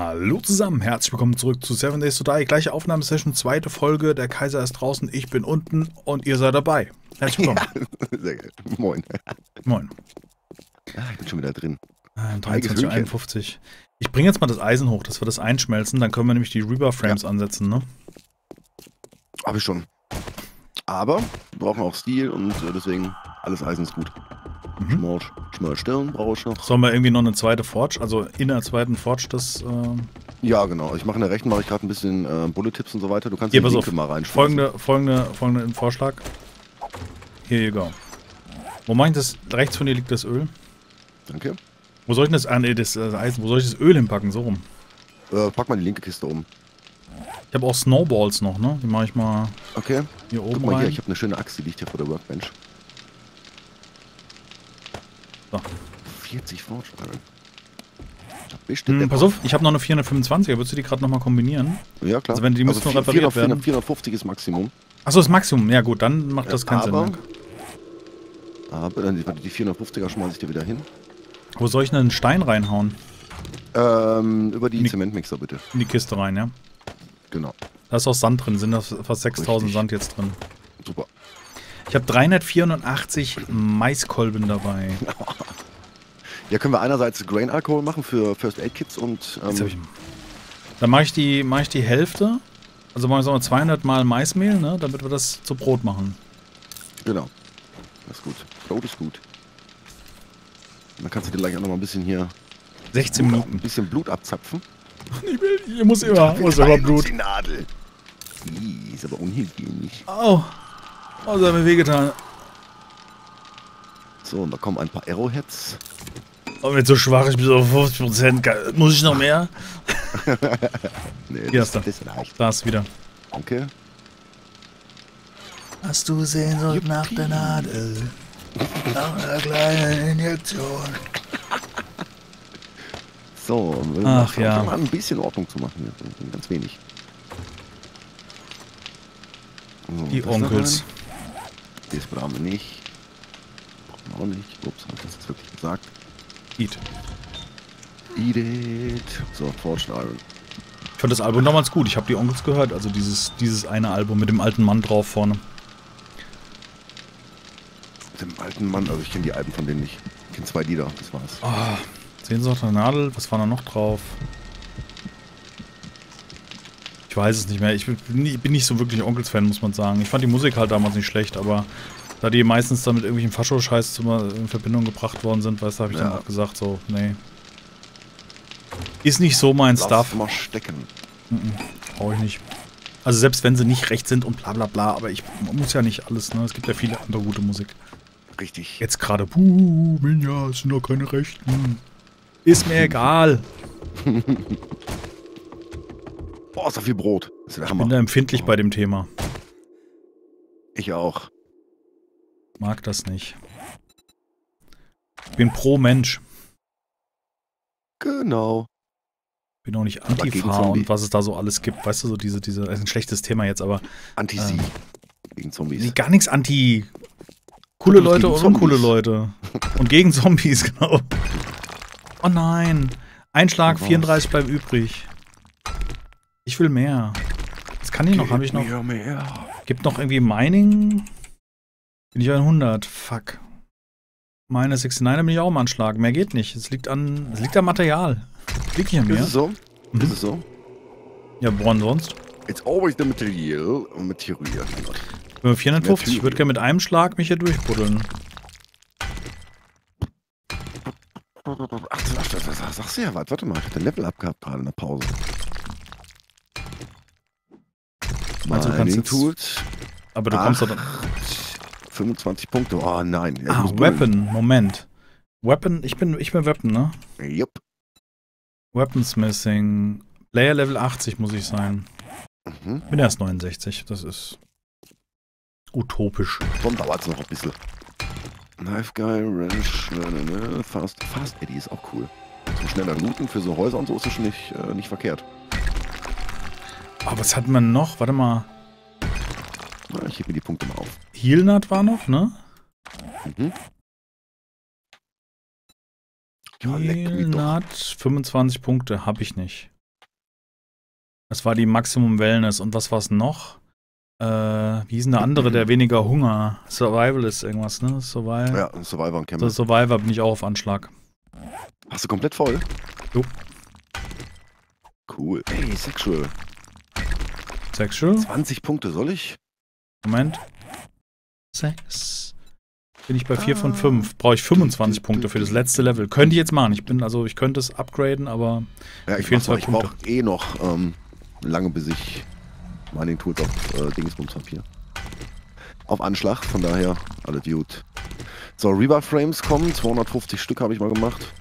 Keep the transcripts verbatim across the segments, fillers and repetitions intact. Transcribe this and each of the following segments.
Hallo zusammen, herzlich willkommen zurück zu Seven Days to Die, gleiche Aufnahmesession, zweite Folge, der Kaiser ist draußen, ich bin unten und ihr seid dabei. Herzlich willkommen. Ja, sehr geil. Moin. Moin. Ah, ich bin schon wieder drin. dreiundzwanzig Uhr einundfünfzig. Ich bringe jetzt mal das Eisen hoch, dass wir das einschmelzen, dann können wir nämlich die Rebar-Frames ja. ansetzen, ne? Hab ich schon. Aber wir brauchen auch Stil und deswegen alles Eisen ist gut. Mhm. Schmorsch, Schmorsch, Stirn brauche ich noch. Sollen wir irgendwie noch eine zweite Forge, also in der zweiten Forge das... Äh ja, genau. Ich mache in der rechten, mache ich gerade ein bisschen äh, Bullet-Tips und so weiter. Du kannst hier die Linke mal reinschmeißen. Folgende, folgende, folgende Vorschlag. Here you go. Wo mache ich das? Rechts von dir liegt das Öl. Danke. Wo soll ich denn das... Ah, nee, das, das Eisen. Wo soll ich das Öl hinpacken? So rum. Äh, pack mal die linke Kiste um. Ich habe auch Snowballs noch, ne? Die mache ich mal okay. hier oben. Guck mal rein. Hier, ich habe eine schöne Axt, die liegt hier vor der Workbench. So. vierzig Fortschritte. Hm, pass auf, ich habe noch eine vierhundertfünfundzwanziger. Würdest du die gerade nochmal kombinieren? Ja, klar. Also, wenn die also müssen vier, noch repariert vierhundert, werden. vierhundertfünfzig ist Maximum. Achso, ist Maximum. Ja, gut, dann macht ja, das keinen aber, Sinn. Ne? Aber dann die vierhundertfünfziger schmeiße ich dir wieder hin. Wo soll ich denn einen Stein reinhauen? Ähm, über die, die Zementmixer bitte. In die Kiste rein, ja? Genau. Da ist auch Sand drin, sind da fast sechstausend Sand jetzt drin. Super. Ich habe dreihundertvierundachtzig Maiskolben dabei. Ja, können wir einerseits Grain-Alkohol machen für First Aid Kits und... Ähm Jetzt ich dann mache ich, die, mach ich die Hälfte, also machen wir so zweihundert mal Maismehl, ne, damit wir das zu Brot machen. Genau. Das ist gut. Brot ist gut. Dann kannst du dir gleich auch noch mal ein bisschen hier... sechzehn Blut, Minuten. Ein bisschen Blut abzapfen. Ich will, hier muss immer, muss immer Blut. Die Nadel. Die ist aber unhygienisch. Oh. Oh, das hat mir wehgetan. So, und da kommen ein paar Arrowheads. Oh, wenn so schwach ich bin so auf fünfzig Prozent. Muss ich noch mehr? Nee, hier das, hast du. Da ist wieder. Danke. Hast du Sehnsucht Juppie. nach der Nadel? Nach einer kleinen Injektion. So, wir Ach, ja. mal ein bisschen Ordnung zu machen. Ganz wenig. So, die Onkels. Das brauchen wir nicht. Brauchen wir auch nicht. Ups, hab ich das jetzt wirklich gesagt? Eat. Eat it. So, Fortune Iron. Ich fand das Album damals gut. Ich habe die Onkels gehört. Also dieses, dieses eine Album mit dem alten Mann drauf vorne. Mit dem alten Mann? Also ich kenne die Alben von denen nicht. Ich kenne zwei Lieder. Das war's. Oh, Sehnsucht nach Nadel. Was war da noch drauf? Ich weiß es nicht mehr. Ich bin nicht so wirklich Onkels-Fan, muss man sagen. Ich fand die Musik halt damals nicht schlecht, aber da die meistens dann mit irgendwelchen Fascho-Scheiß in Verbindung gebracht worden sind, weißt du, habe ich ja. dann auch gesagt, so, nee. Ist nicht so mein Lass Stuff. Mal stecken. Mhm, brauche ich nicht. Also selbst wenn sie nicht recht sind und bla bla bla, aber ich man muss ja nicht alles, ne? Es gibt ja viele andere gute Musik. Richtig. Jetzt gerade, puh, Minja, es sind doch keine Rechten. Ist mir egal. Boah, ist da viel Brot. Das ist der Hammer. Ich bin da empfindlich oh. bei dem Thema. Ich auch. Mag das nicht. Ich bin pro Mensch. Genau. Ich bin auch nicht Antifa und was es da so alles gibt. Weißt du, so diese, diese, das ist ein schlechtes Thema jetzt, aber... Anti-Sie. Ähm, gegen Zombies. Nee, gar nichts anti... Coole Leute und uncoole Leute. Und gegen Zombies, genau. Oh nein. Einschlag, vierunddreißig bleibt übrig. Ich will mehr. Das kann ich noch, habe ich noch. Mehr. Gibt noch irgendwie Mining? Bin ich bei hundert. Fuck. Meine neunundsechzig, da bin ich auch am Anschlag. Mehr geht nicht. Es liegt an, es liegt am Material. Das liegt nicht an mir. Ist es so? Mhm. Ist es so? Ja, woran sonst? It's always the material. Material. Ich bin bei vierhundertfünfzig. Ich würde gerne mit einem Schlag mich hier durchbuddeln. Ach, sagst du ja was. Warte mal, ich hab den Level abgehabt gerade in der Pause. Also du kannst jetzt, aber du kommst doch dann... fünfundzwanzig Punkte, oh nein. Ah, Weapon, Moment. Weapon, ich bin, ich bin Weapon, ne? Jupp. Weaponsmithing. Player Level achtzig muss ich sein. Mhm. Ich bin erst neunundsechzig, das ist utopisch. Komm, dauert's noch ein bisschen. Knife Guy, Ranch, Fast, Fast Eddie ist auch cool. So schneller looten für so Häuser und so ist das schon nicht, äh, nicht verkehrt. Oh, was hat man noch? Warte mal. Na, ich heb mir die Punkte mal auf. Healnut war noch, ne? Mhm. Healnut, fünfundzwanzig Punkte, hab ich nicht. Das war die Maximum Wellness. Und was war's noch? Äh, wie hieß denn der andere, der weniger Hunger? Survival ist irgendwas, ne? Survival. Ja, Survivor und Camper. So, Survivor bin ich auch auf Anschlag. Hast du komplett voll? Jo. Cool. Ey, Sexual. Sexual? zwanzig Punkte, soll ich? Moment. sechs. Bin ich bei vier von fünf. Brauche ich fünfundzwanzig Punkte für das letzte Level. Könnte ich jetzt machen. Ich bin, also ich könnte es upgraden, aber ja, ich brauche brauch eh noch ähm, lange, bis ich Mining Tools auf äh, Dingsbums habe hier. Auf Anschlag, von daher, alle Dude. So, Rebar-Frames kommen. zweihundertfünfzig Stück habe ich mal gemacht.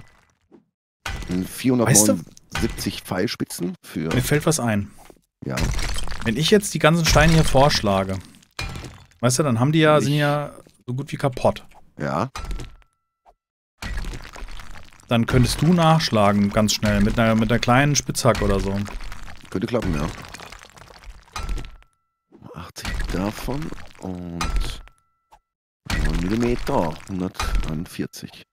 vierhundertneunundsiebzig weißt du, Pfeilspitzen für... Mir fällt was ein. Ja. Wenn ich jetzt die ganzen Steine hier vorschlage, weißt du, dann haben die ja, ich sind ja so gut wie kaputt. Ja. Dann könntest du nachschlagen ganz schnell mit einer, mit einer kleinen Spitzhack oder so. Könnte klappen, ja. achtzig davon und neun Millimeter, hundertvierzig.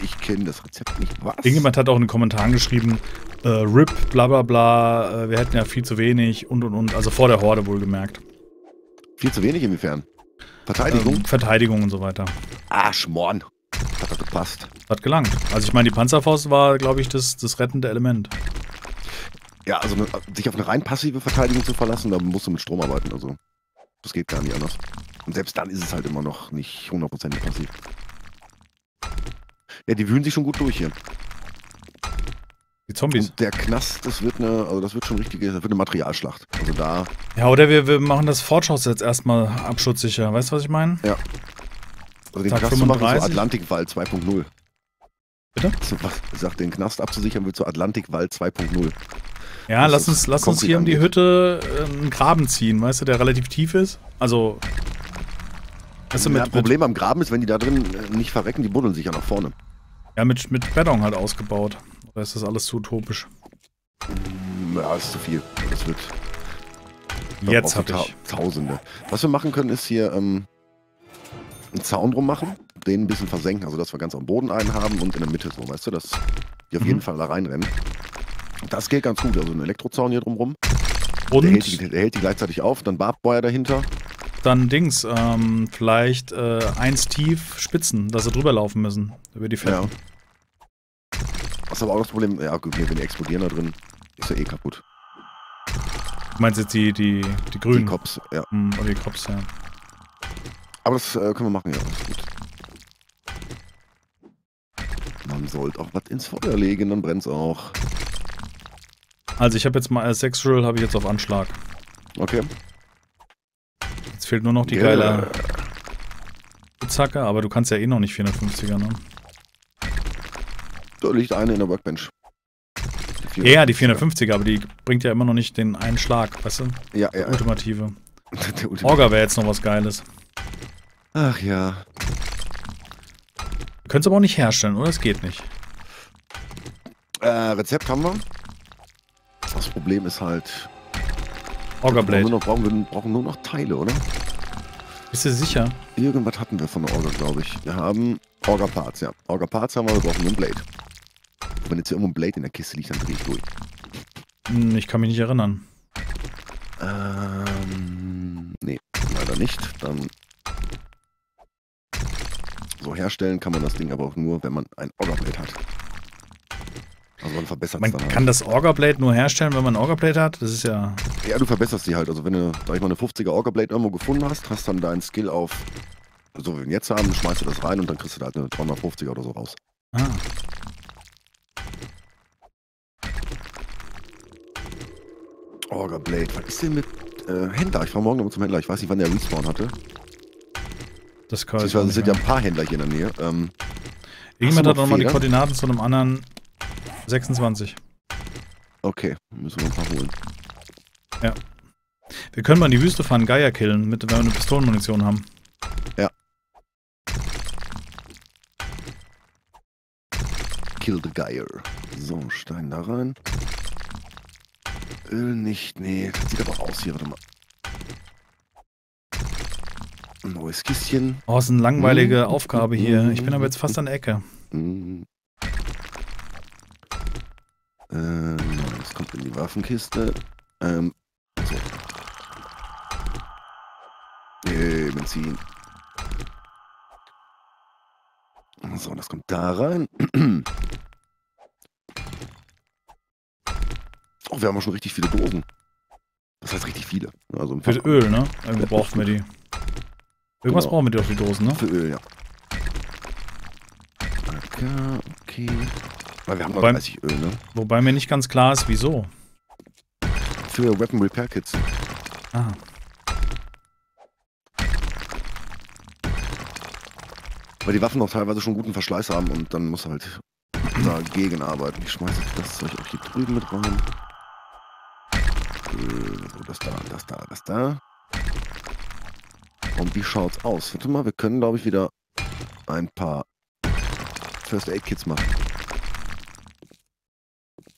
Ich kenne das Rezept nicht. Was? Irgendjemand hat auch in den Kommentaren geschrieben, äh, R I P, bla bla bla, äh, wir hätten ja viel zu wenig und und und, also vor der Horde wohlgemerkt. Viel zu wenig inwiefern? Verteidigung? Ähm, Verteidigung und so weiter. Arschmorn. Hat das gepasst. Hat gelangt. Also ich meine, die Panzerfaust war, glaube ich, das, das rettende Element. Ja, also sich auf eine rein passive Verteidigung zu verlassen, da musst du mit Strom arbeiten, also das geht gar nicht anders. Und selbst dann ist es halt immer noch nicht hundertprozentig passiv. Ja, die wühlen sich schon gut durch hier. Die Zombies. Und der Knast, das wird eine, also das wird schon richtige, das wird eine Materialschlacht. Also da. Ja, oder wir, wir machen das Fortschutz jetzt erstmal abschutzsicher. Weißt du, was ich meine? Ja. Also den Tag Knast zu machen, so Atlantikwall zwei Punkt null. Bitte? Ich sag, den Knast abzusichern wird zu Atlantikwall zwei Punkt null. Ja, das lass uns, lass uns hier um die Hütte einen Graben ziehen, weißt du, der relativ tief ist. Also. Weißt du, mit, ja, das Problem mit am Graben ist, wenn die da drin nicht verrecken, die buddeln sich ja nach vorne. Ja, mit, mit Beton halt ausgebaut. Oder ist das alles zu utopisch? Ja, ist zu viel. Das wird... Jetzt hab ich Tausende. Was wir machen können, ist hier ähm, einen Zaun drum machen, den ein bisschen versenken, also dass wir ganz am Boden einen haben und in der Mitte so, weißt du, dass die auf jeden mhm. Fall da reinrennen. Das geht ganz gut, also ein Elektrozaun hier drumrum. Und? Der hält die, der hält die gleichzeitig auf, dann Barbed Wire dahinter. Dann Dings, ähm, vielleicht äh, eins tief Spitzen, dass sie drüber laufen müssen, über die Felder. Ja. Das ist aber auch das Problem, ja gut, wenn die explodieren da drin, ist ja eh kaputt. Du meinst jetzt die, die, die grünen? Die Cops, ja. Mhm, oder die Cops, ja. Aber das äh, können wir machen, ja, das ist gut. Man sollte auch was ins Feuer legen, dann brennt's auch. Also ich habe jetzt mal, äh, Sexual habe ich jetzt auf Anschlag. Okay. Jetzt fehlt nur noch die yeah. geile Zacke, aber du kannst ja eh noch nicht vierhundertfünfziger, ne? Da liegt eine in der Workbench. Die ja, ja, die vierhundertfünfziger, aber die bringt ja immer noch nicht den einen Schlag, weißt du? Ja, ja. Ultimative. Der Ultimative. Orga wäre jetzt noch was Geiles. Ach ja. Wir können es aber auch nicht herstellen, oder? Es geht nicht. Äh, Rezept haben wir. Das Problem ist halt... Orga Blade. Wir, noch, brauchen, wir brauchen nur noch Teile, oder? Bist du sicher? Irgendwas hatten wir von der Orga, glaube ich. Wir haben Orga Parts, ja. Orga Parts haben wir, wir brauchen nur ein Blade. Wenn jetzt hier irgendwo ein Blade in der Kiste liegt, dann drehe ich durch. Hm, ich kann mich nicht erinnern. Ähm, nee, leider nicht. Dann so herstellen kann man das Ding aber auch nur, wenn man ein Orga Blade hat. Also man verbessert es dann halt. Man kann das Orga Blade nur herstellen, wenn man ein Orga Blade hat? Das ist ja... Ja, du verbesserst die halt. Also wenn du, sag ich mal, eine fünfziger Orga Blade irgendwo gefunden hast, hast dann deinen Skill auf, so wie wir ihn jetzt haben, schmeißt du das rein und dann kriegst du da halt eine dreihundertfünfziger oder so raus. Ah. Orga Blade. Was ist denn mit äh, Händler? Ich fahre morgen nochmal zum Händler. Ich weiß nicht, wann der Respawn hatte. Das kann ich Es sind ja ein paar Händler hier in der Nähe. Ähm, Irgendjemand hat nochmal die Koordinaten zu einem anderen... sechsundzwanzig. Okay, müssen wir ein paar holen. Ja. Wir können mal in die Wüste fahren, Geier killen, mit, wenn wir eine Pistolenmunition haben. Ja. Kill the Geier. So, Stein da rein. Öl nicht, nee, das sieht aber aus hier, warte mal. Neues Kistchen. Oh, ist eine langweilige mm. Aufgabe hier. Ich bin aber jetzt fast an der Ecke. Mm. Äh, kommt in die Waffenkiste. Ähm. So. Yay, Benzin. So, das kommt da rein. Oh, wir haben auch schon richtig viele Dosen. Das heißt richtig viele. Also für Öl, ne? Irgendwo braucht man die. Irgendwas genau. brauchen wir die auf die Dosen, ne? Für Öl, ja. Okay, okay. Weil wir haben wobei, noch dreißig Öl, ne? Wobei mir nicht ganz klar ist, wieso. Für Weapon Repair Kits. Ah. Weil die Waffen auch teilweise schon guten Verschleiß haben und dann muss halt dagegen arbeiten. Ich schmeiße das Zeug auch hier drüben mit rein. So, das da, das da, das da. Und wie schaut's aus? Warte mal, wir können, glaube ich, wieder ein paar First Aid Kits machen.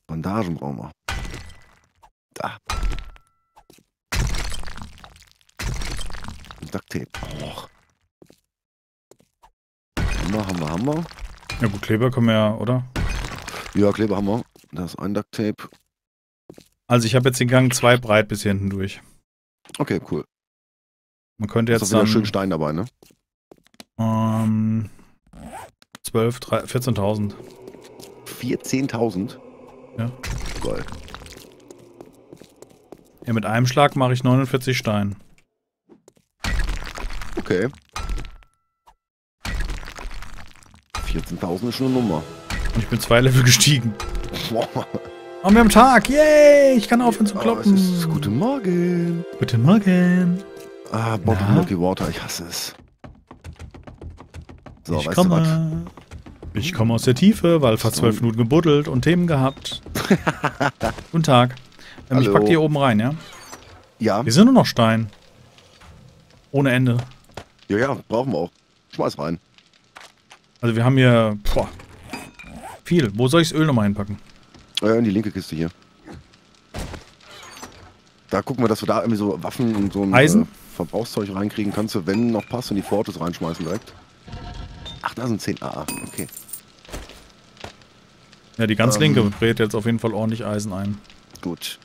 Bandagen brauchen wir. Da. Ducktape. Och. Hammer, Hammer, Hammer. Ja gut, Kleber können wir ja, oder? Ja, Kleber haben wir. Da ist ein Ducktape. Also ich habe jetzt den Gang zwei breit bis hier hinten durch. Okay, cool. Man könnte jetzt das ist wieder dann... schön Stein dabei, ne? Ähm... zwölf, vierzehntausend. vierzehntausend? Ja. Geil. Ja, mit einem Schlag mache ich neunundvierzig Stein. Okay. vierzehntausend ist schon eine Nummer. Und ich bin zwei Level gestiegen. Haben wir am Tag. Yay! Ich kann aufhören zu kloppen. Ah, guten Morgen. Guten Morgen. Ah, Bottled Murky Water. Ich hasse es. So, ich weißt komme. du was? Ich komme aus der Tiefe, weil fast zwölf Minuten gebuddelt und Themen gehabt. Guten Tag. Ähm, ich pack die hier oben rein, ja? Ja. Wir sind nur noch Stein. Ohne Ende. Ja, ja, brauchen wir auch. Schmeiß rein. Also wir haben hier... Boah, viel. Wo soll ich das Öl nochmal hinpacken? Äh, in die linke Kiste hier. Da gucken wir, dass wir da irgendwie so Waffen und so ein Eisen? Äh, Verbrauchszeug reinkriegen. Kannst du, wenn noch passt, in die Fortes reinschmeißen direkt. Ach, da sind zehn A A. Okay. Ja, die ganz ähm, linke brät jetzt auf jeden Fall ordentlich Eisen ein. Gut.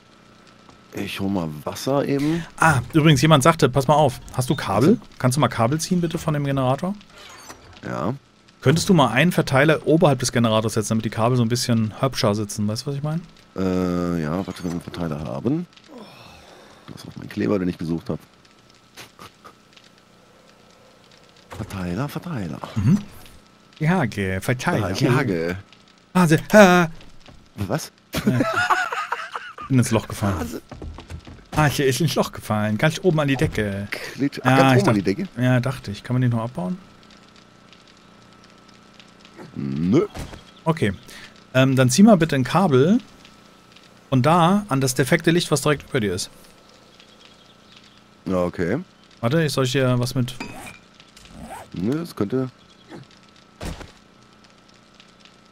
Ich hol mal Wasser eben. Ah, übrigens, jemand sagte, pass mal auf. Hast du Kabel? Also? Kannst du mal Kabel ziehen bitte von dem Generator? Ja. Könntest du mal einen Verteiler oberhalb des Generators setzen, damit die Kabel so ein bisschen hübscher sitzen? Weißt du, was ich meine? Äh, ja, warte, wenn wir einen Verteiler haben. Das ist auch mein Kleber, den ich gesucht habe. Verteiler, Verteiler. Mhm. Jage, Verteiler. Jage. Hase. Ha. Was? Ja. Ich bin ins Loch gefallen. Hase. Ah, hier ist ins Loch gefallen. Ganz oben an die Decke. Klitsch. Ach, ja, ganz oben an die Decke? Ja, dachte ich. Kann man den noch abbauen? Nö. Okay. Ähm, dann zieh mal bitte ein Kabel von da an das defekte Licht, was direkt über dir ist. Ja, okay. Warte, ich soll ich dir was mit... Nö, das könnte...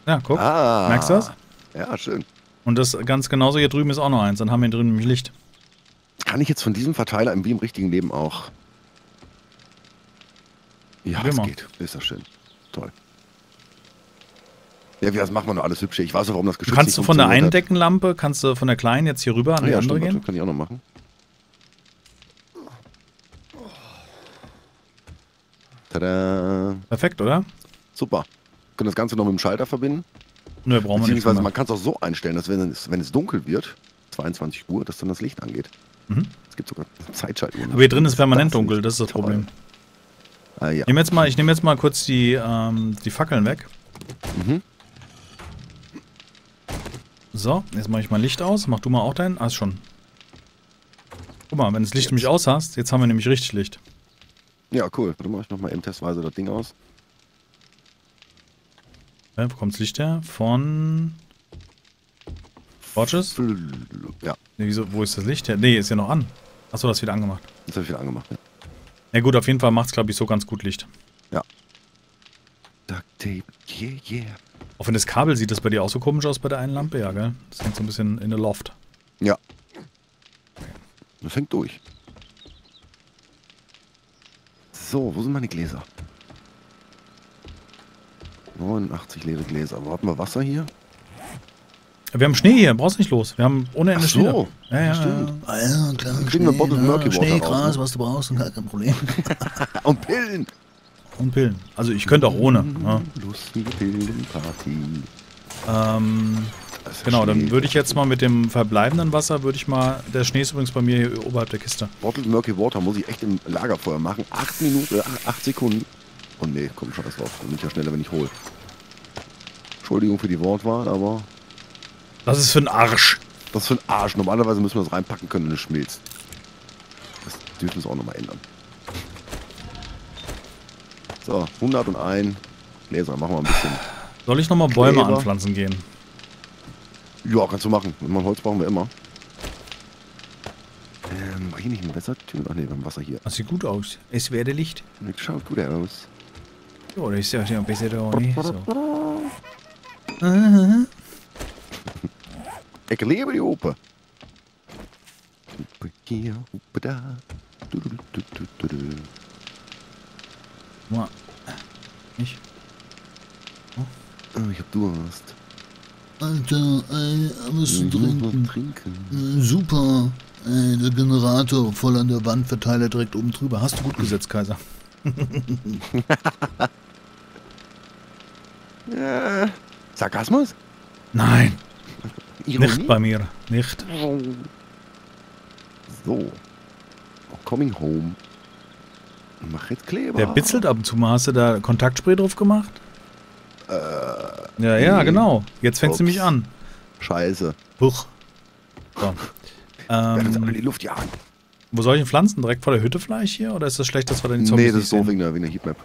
Ja, guck. Ah. Merkst du das? Ja, schön. Und das ganz genauso hier drüben ist auch noch eins. Dann haben wir hier drüben nämlich Licht. Kann ich jetzt von diesem Verteiler im, wie im richtigen Leben auch... Ja, das geht. Ist das schön. Toll. Ja, das macht man doch alles hübsch. Ich weiß auch, warum das geschützt ist. Kannst du von der einen Deckenlampe, kannst du von der kleinen jetzt hier rüber an die ja, andere stimmt, gehen? Ja, kann ich auch noch machen. Tada. Perfekt, oder? Super. Wir können das Ganze noch mit dem Schalter verbinden. Nö, brauchen wir nicht. Beziehungsweise man kann es auch so einstellen, dass wenn es, wenn es dunkel wird, zweiundzwanzig Uhr, dass dann das Licht angeht. Mhm. Es gibt sogar Zeitschaltuhren. Aber hier drin ist permanent das dunkel, das ist das toll. Problem. Ah, ja. Ich nehme jetzt, nehm jetzt mal kurz die, ähm, die Fackeln weg. Mhm. So, jetzt mache ich mal Licht aus. Mach du mal auch deinen. Ah, ist schon. Guck mal, wenn das Licht jetzt. nämlich aus hast, jetzt haben wir nämlich richtig Licht. Ja, cool. Warte mal, ich mach mal eben testweise das Ding aus. Ja, wo kommt das Licht her? Von... Forges? Ja. Nee, wieso, wo ist das Licht her? Nee, ist ja noch an. Achso, das ist wieder angemacht. Das habe ich wieder angemacht, ja. Na gut, auf jeden Fall macht es, glaube ich, so ganz gut Licht. Ja. Ducktape, yeah, yeah. Auch wenn das Kabel sieht das bei dir auch so komisch aus bei der einen Lampe, ja, gell? Das hängt so ein bisschen in der Loft. Ja. Das hängt durch. So, wo sind meine Gläser? neunundachtzig leere Gläser. Wo hatten wir Wasser hier? Wir haben Schnee hier, brauchst nicht los. Wir haben ohne Ende Schnee. Ach so, Schnee ja, ja, stimmt. Also, klar, dann kriegen wir Bottled Murky Water. Schnee, Gras, was du brauchst, und gar kein Problem. Und Pillen. Und Pillen. Also ich könnte auch ohne. Ja. Lustige Pillenparty. Ähm, also genau, Schnee. Dann würde ich jetzt mal mit dem verbleibenden Wasser, würde ich mal, der Schnee ist übrigens bei mir hier oberhalb der Kiste. Bottled Murky Water muss ich echt im Lagerfeuer machen. Acht Minuten, acht Sekunden. Oh nee, komm, scheiß drauf. Dann bin ich ja schneller, wenn ich hole. Entschuldigung für die Wortwahl, aber... Das ist für ein Arsch. Das ist für ein Arsch. Normalerweise müssen wir das reinpacken können und es schmilzt. Das dürfen wir es auch nochmal ändern. So, hunderteins Gläser, machen wir ein bisschen. Soll ich nochmal Bäume Gläser anpflanzen gehen? Ja, kannst du machen. Wenn man Holz brauchen wir immer. Ähm, war hier nicht ein Wassertür? Ach ne, beim Wasser hier. Das sieht gut aus. Es werde Licht. Das schaut gut aus. Ja, das ist ja schon besser da. So. Ich liebe die Oper. Ich? Oh, ich hab Durst. Alter, ey, musst du trinken. trinken. Super. Ey, der Generator voll an der Wand, Verteiler direkt oben drüber. Hast du gut gesetzt, Kaiser. äh, Sarkasmus? Nein. Ironie? Nicht bei mir, nicht. So. Coming home. Mach jetzt Kleber. Der bitzelt ab und zu mal. Hast du da Kontaktspray drauf gemacht? Äh. Ja, ja, nee. Genau. Jetzt fängst Ups. du mich an. Scheiße. Huch. So. ähm, jetzt alle die Luft jagen. Wo soll ich denn pflanzen? Direkt vor der Hütte vielleicht hier? Oder ist das schlecht, dass wir da die Zombies Nee, das ist so wegen der, wegen der Heatmap.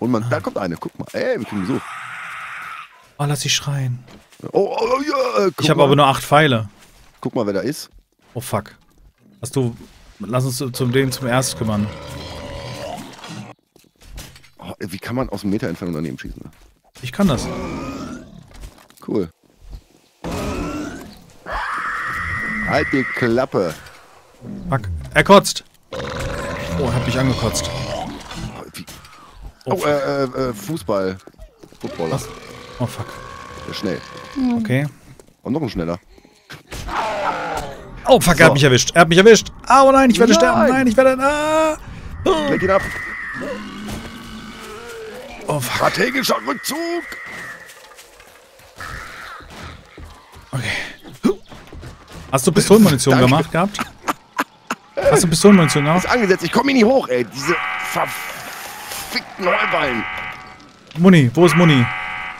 Und man, ah. da kommt eine. Guck mal. Ey, wir kriegen so. Oh, lass sie schreien. Oh, oh, ja, ich habe aber nur acht Pfeile. Guck mal, wer da ist. Oh, fuck. Hast du... Lass uns zum dem zum Erst kümmern. Oh, wie kann man aus einem Meter Entfernung daneben schießen? Ne? Ich kann das. Cool. Halt die Klappe. Fuck. Er kotzt. Oh, er hat mich angekotzt. Oh, oh äh, äh, Fußball. Footballer. Was? Oh, fuck. Schnell. Okay. Und noch ein schneller. Oh, fuck, so. Er hat mich erwischt. Er hat mich erwischt. Oh nein, ich werde nein. sterben. Nein, ich werde... Ah. Leg ihn ab. Oh, fuck. Strategischer Rückzug. Okay. Hast du Pistolenmunition gemacht gehabt? Hast du Pistolenmunition gemacht? Ist angesetzt. Ich komme hier nicht hoch, ey. Diese verfickten Heuballen. Muni, wo ist Muni?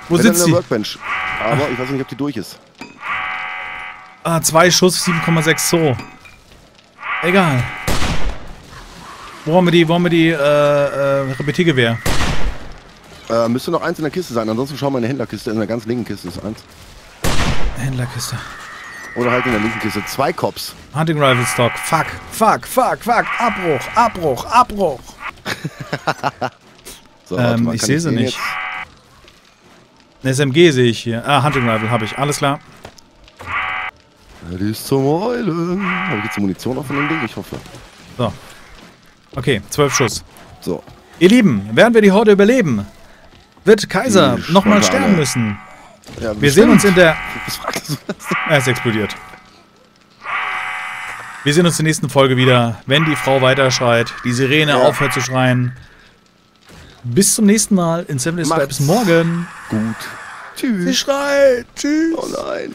Wo sitzt sie? Workbench. Aber Ach. ich weiß nicht, ob die durch ist. Ah, zwei Schuss, sieben Komma sechs so. Egal. Wo haben wir die, wo haben wir die äh, äh, Repetiergewehr? Äh, müsste noch eins in der Kiste sein. Ansonsten schauen wir in der Händlerkiste. In der ganz linken Kiste ist eins. Händlerkiste. Oder halt in der linken Kiste. Zwei Cops. Hunting Rifle Stock. Fuck, fuck, fuck, fuck. Abbruch, Abbruch, Abbruch. so, ähm, mal, ich sehe sie nicht. Jetzt? S M G sehe ich hier. Ah, Hunting Rifle habe ich. Alles klar. Die ist zum Heulen. Habe ich jetzt Munition auf von dem Ding? Ich hoffe. So. Okay, zwölf Schuss. So. Ihr Lieben, werden wir die Horde überleben, wird Kaiser nochmal sterben müssen. Ja, wir sehen uns in der... Was fragst du das? Er ist explodiert. Wir sehen uns in der nächsten Folge wieder, wenn die Frau weiter schreit, die Sirene ja. aufhört zu schreien. Bis zum nächsten Mal in Seven Days to Die. Bis morgen. Gut. Tschüss. Sie schreit. Tschüss. Oh nein.